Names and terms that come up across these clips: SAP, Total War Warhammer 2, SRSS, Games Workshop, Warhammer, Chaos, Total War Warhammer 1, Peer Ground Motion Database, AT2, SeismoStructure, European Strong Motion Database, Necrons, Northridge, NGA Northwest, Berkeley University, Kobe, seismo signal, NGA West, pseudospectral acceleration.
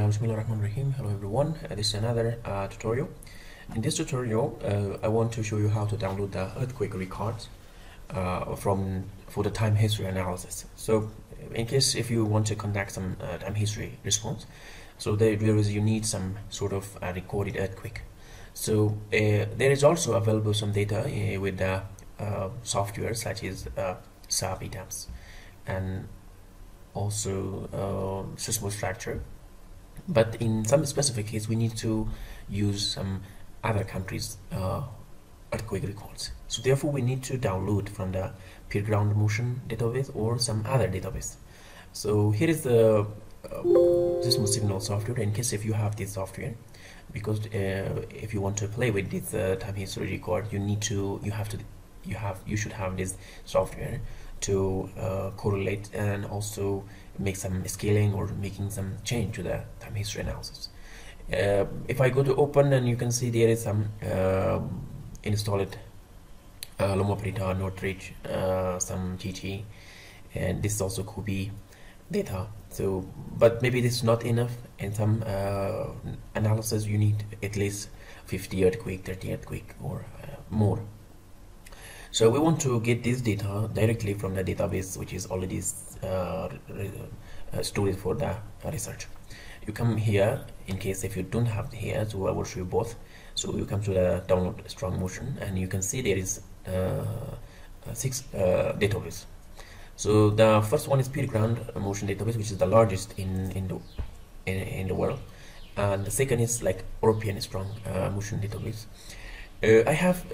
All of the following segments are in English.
Bismillahirrahmanirrahim. Hello everyone, this is another tutorial. In this tutorial I want to show you how to download the earthquake records for the time history analysis. So in case if you want to conduct some time history response, so there is you need some sort of recorded earthquake. So there is also available some data with the software such as SAP and also SeismoStructure. But in some specific case, we need to use some other countries' earthquake records. So therefore, we need to download from the Peer Ground Motion Database or some other database. So here is the seismo signal software. In case if you have this software, because if you want to play with this time history record, you should have this software to correlate and also make some scaling or making some change to the time history analysis. If I go to open, and you can see there is some installed Loom operator, Northridge, some GT, and this is also Kobe data. So, but maybe this is not enough. In some analysis, you need at least 50 earthquake, 30 earthquake, or more. So we want to get this data directly from the database which is already stored for the research. You come here, in case if you don't have here, so I will show you both. So you come to the download strong motion, and you can see there is 6 database. So the first one is Peer Ground Motion Database, which is the largest in the world, and the second is like European Strong Motion Database. I have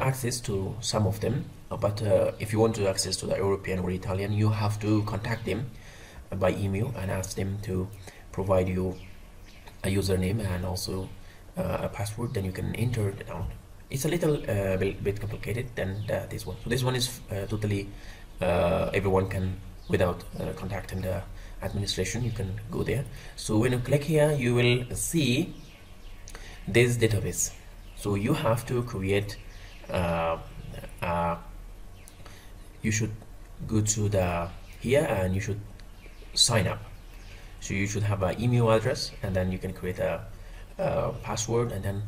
access to some of them, but if you want to access to the European or Italian, you have to contact them by email and ask them to provide you a username and also a password. Then you can enter it down. It's a little bit complicated than this one. So this one is totally everyone can, without contacting the administration, you can go there. So when you click here, you will see this database. So you have to create, you should go to the here and you should sign up. So you should have an email address, and then you can create a password and then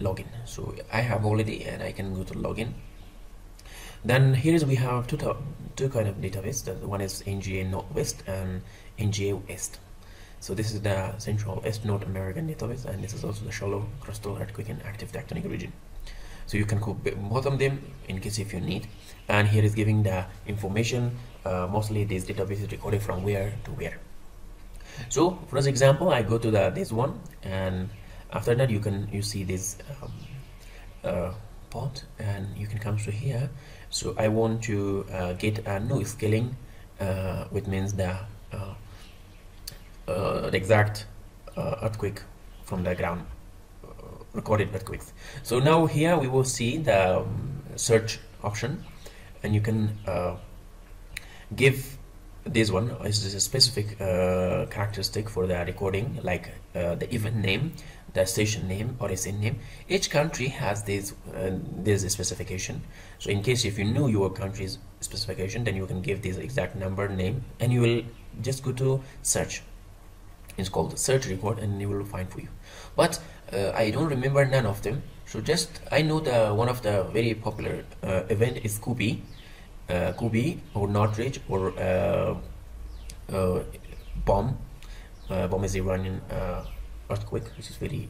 login. So I have already, and I can go to login. Then here is we have two kind of database. The one is NGA Northwest and NGA West. So this is the Central West North American database, and this is also the shallow crustal earthquake and active tectonic region. So you can go both of them in case if you need. And here is giving the information, mostly this database is recorded from where to where. So for this example, I go to this one, and after that you see this part, and you can come to here. So I want to get a new scaling, which means the exact earthquake from the ground, recorded earthquakes. So now here we will see the search option, and you can give this one is a specific characteristic for the recording, like the event name, the station name, or SN name. Each country has this specification. So in case if you know your country's specification, then you can give this exact number, name, and you will just go to search. It's called search record, and you will find for you. But I don't remember none of them, so just I know the one of the very popular event is Kobe or Northridge or Bam. Bam is Iranian earthquake, which is very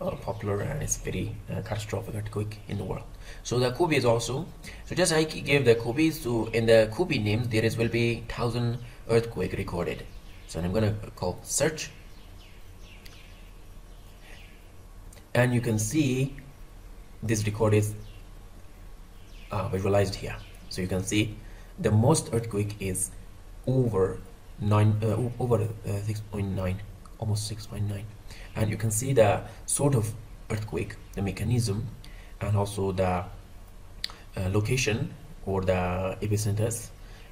popular, and it's very catastrophic earthquake in the world. So the Kobe is also, so just I gave the Kobe. So in the Kobe name there is will be 1000 earthquake recorded. So I'm going to call search, and you can see this record is visualized here. So you can see the most earthquake is over 6.9, almost 6.9, and you can see the sort of earthquake, the mechanism, and also the location or the epicenters,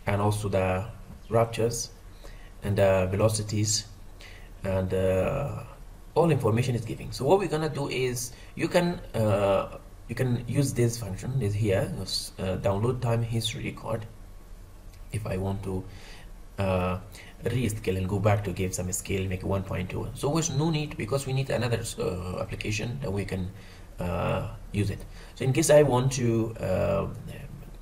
and also the ruptures, and the velocities, and all information is giving. So what we're gonna do is you can use this function is here, download time history record. If I want to rescale and go back to give some scale, make 1.2. So there's no need, because we need another application that we can use it. So in case I want to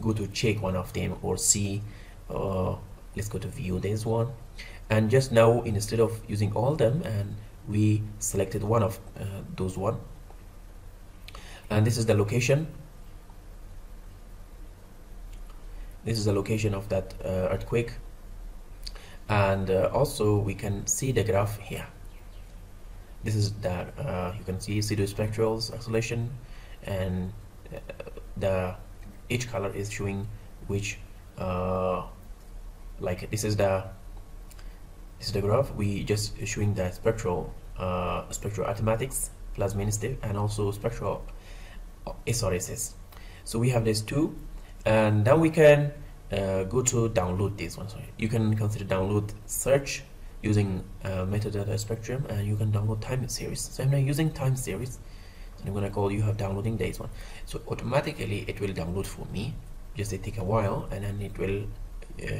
go to check one of them or see, let's go to view this one, and just now instead of using all them, and we selected one of those one, and this is the location. This is the location of that earthquake, and also we can see the graph here. This is that you can see pseudospectral acceleration, and the each color is showing which like this is the graph. We just showing the spectral spectral automatics, plasmin step, and also spectral SRSS. So we have these two, and now we can go to download this one. So you can consider download search using metadata spectrum, and you can download time series. So I'm now using time series, and I'm gonna call you have downloading this one. So automatically it will download for me. Just it take a while, and then it will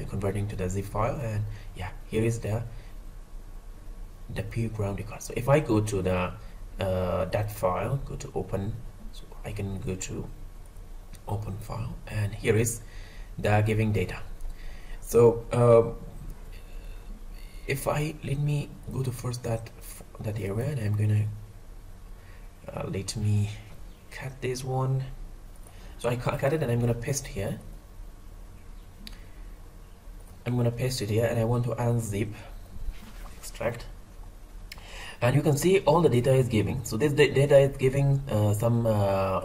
converting to the zip file. And yeah, here is the Peer Ground record. So if I go to the that file, go to open, so I can go to open file, and here is the giving data. So if I let me go to first that area, and I'm gonna let me cut this one. So I cut it, and I'm gonna paste here. I'm gonna paste it here, and I want to unzip, extract, and you can see all the data is giving. So this data is giving some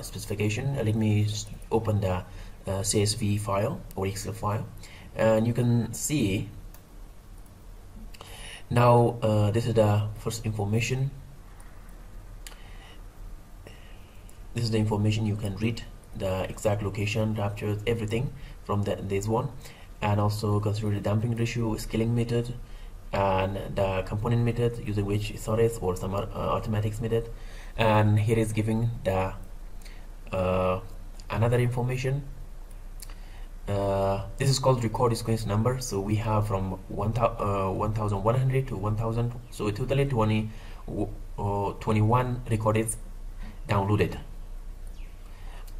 specification. Let me just open the CSV file or Excel file, and you can see now this is the first information. This is the information you can read, the exact location, ruptures, everything from this one, and also consider the damping ratio, scaling method, and the component method using which SRS or some automatics method. And here is giving the another information. This is called record sequence number. So we have from 1100 to 1000, so totally 21 recordings downloaded.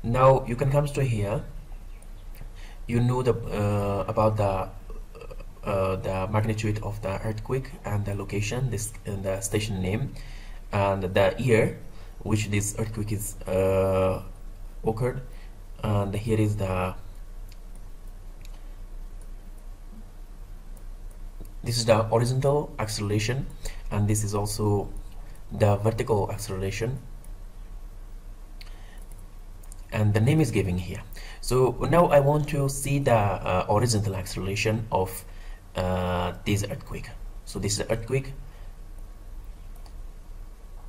Now you can come to here, you know the about the magnitude of the earthquake, and the location, this and the station name, and the year which this earthquake is occurred. And here is the horizontal acceleration, and this is also the vertical acceleration, and the name is giving here. So now I want to see the horizontal acceleration of this earthquake. So this earthquake,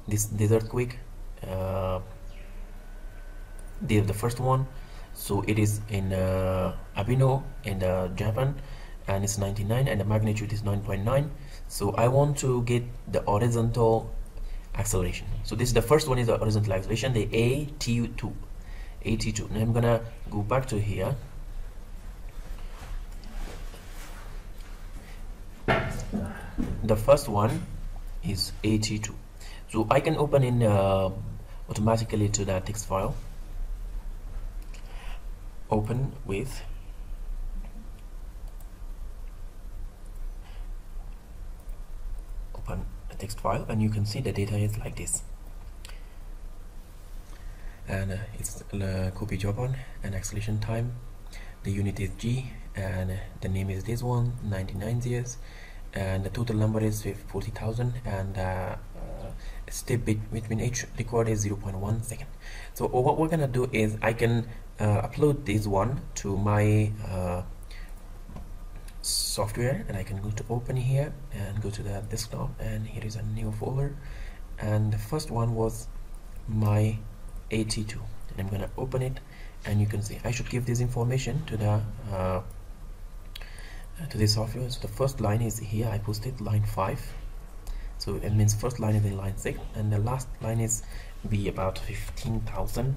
this earthquake, this is the first one. So it is in Abino in Japan, and it's 99, and the magnitude is 9.9. so I want to get the horizontal acceleration. So this is the first one, is the horizontal acceleration, the AT2. Now I'm gonna go back to here. The first one is AT2, so I can open in automatically to that text file, open with, open a text file, and you can see the data is like this, and it's Kobe Japan, and acceleration time, the unit is G, and the name is this one, 99 years, and the total number is 40,000, and step between each record is 0.1 second. So what we're gonna do is I can upload this one to my software, and I can go to open here, and go to the desktop, and here is a new folder, and the first one was my AT2, and I'm gonna open it, and you can see I should give this information to the to this software. So the first line is here, I posted line 5, so it means first line is in line 6, and the last line is be about 15,000,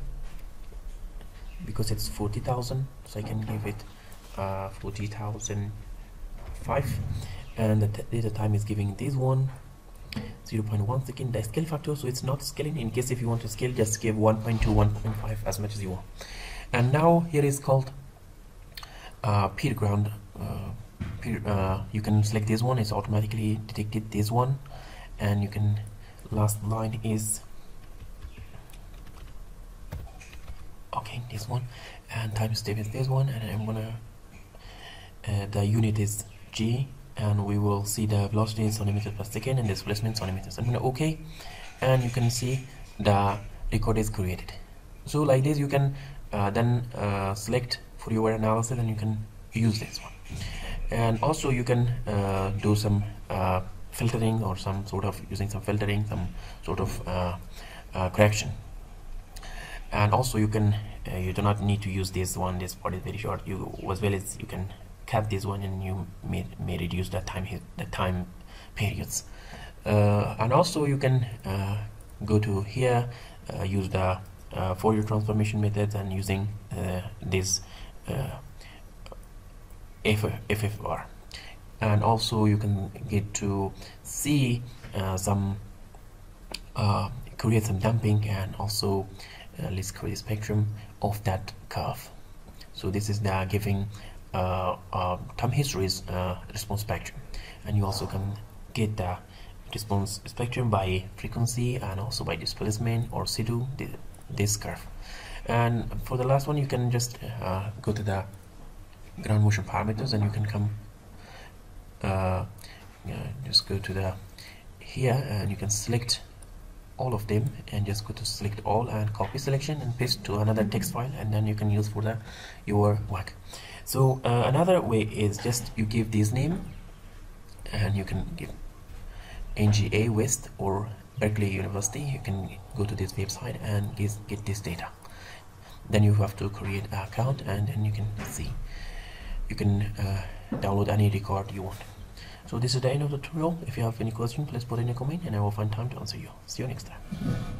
because it's 40,000, so I can give it 40,005, and the data time is giving this one 0.1 second. The scale factor, so it's not scaling. In case if you want to scale, just give 1.2, 1.5, as much as you want. And now here is called peer ground. You can select this one, it's automatically detected this one, and you can last line is okay, this one, and time step is this one, and I'm gonna the unit is G, and we will see the velocity is centimeters per second and displacement centimeters. I'm gonna OK, and you can see the record is created. So like this, you can then select for your analysis, and you can use this one. And also you can do some filtering or some sort of using some filtering, some sort of correction. And also you can you do not need to use this one. This part is very short. You as well as you can cut this one, and you may reduce the time periods. And also you can go to here, use the Fourier transformation methods, and using this FFR. And also you can get to see some create some damping, and also let's create a spectrum of that curve. So this is the giving time histories response spectrum, and you also can get the response spectrum by frequency and also by displacement or situ this curve. And for the last one, you can just go to the ground motion parameters, and you can come just go to the here, and you can select all of them, and just go to select all and copy selection and paste to another text file, and then you can use for the your work. So another way is just you give this name, and you can give NGA West or Berkeley University. You can go to this website and get this data. Then you have to create an account, and then you can see. You can download any record you want. So this is the end of the tutorial. If you have any question, please put in a comment, and I will find time to answer you. See you next time.